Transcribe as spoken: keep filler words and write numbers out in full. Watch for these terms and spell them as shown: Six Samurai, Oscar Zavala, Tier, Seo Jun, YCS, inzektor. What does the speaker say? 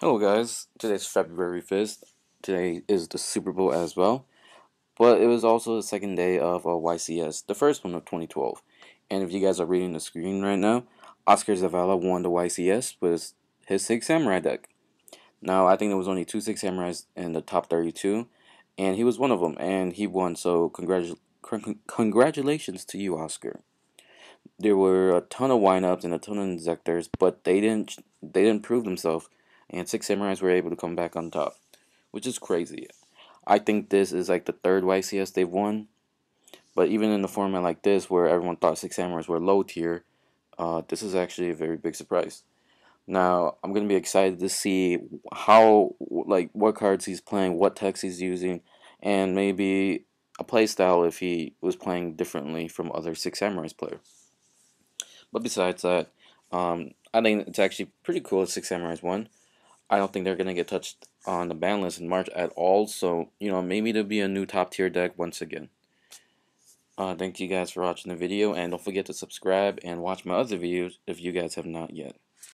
Hello guys, today's February fifth, today is the Super Bowl as well, but it was also the second day of uh, Y C S, the first one of twenty twelve, and if you guys are reading the screen right now, Oscar Zavala won the Y C S with his Six Samurai deck. Now, I think there was only two Six Samurais in the top thirty-two, and he was one of them, and he won, so congratu con congratulations to you, Oscar. There were a ton of wineups and a ton of inzektors, but they didn't, they didn't prove themselves. And Six Samurais were able to come back on top, which is crazy. I think this is like the third Y C S they've won. But even in the format like this, where everyone thought Six Samurais were low tier, uh, this is actually a very big surprise. Now, I'm going to be excited to see how, like, what cards he's playing, what decks he's using, and maybe a playstyle if he was playing differently from other Six Samurais players. But besides that, um, I think it's actually pretty cool that Six Samurais won. I don't think they're going to get touched on the ban list in March at all. So, you know, maybe there'll be a new top tier deck once again. Uh, thank you guys for watching the video. And don't forget to subscribe and watch my other videos if you guys have not yet.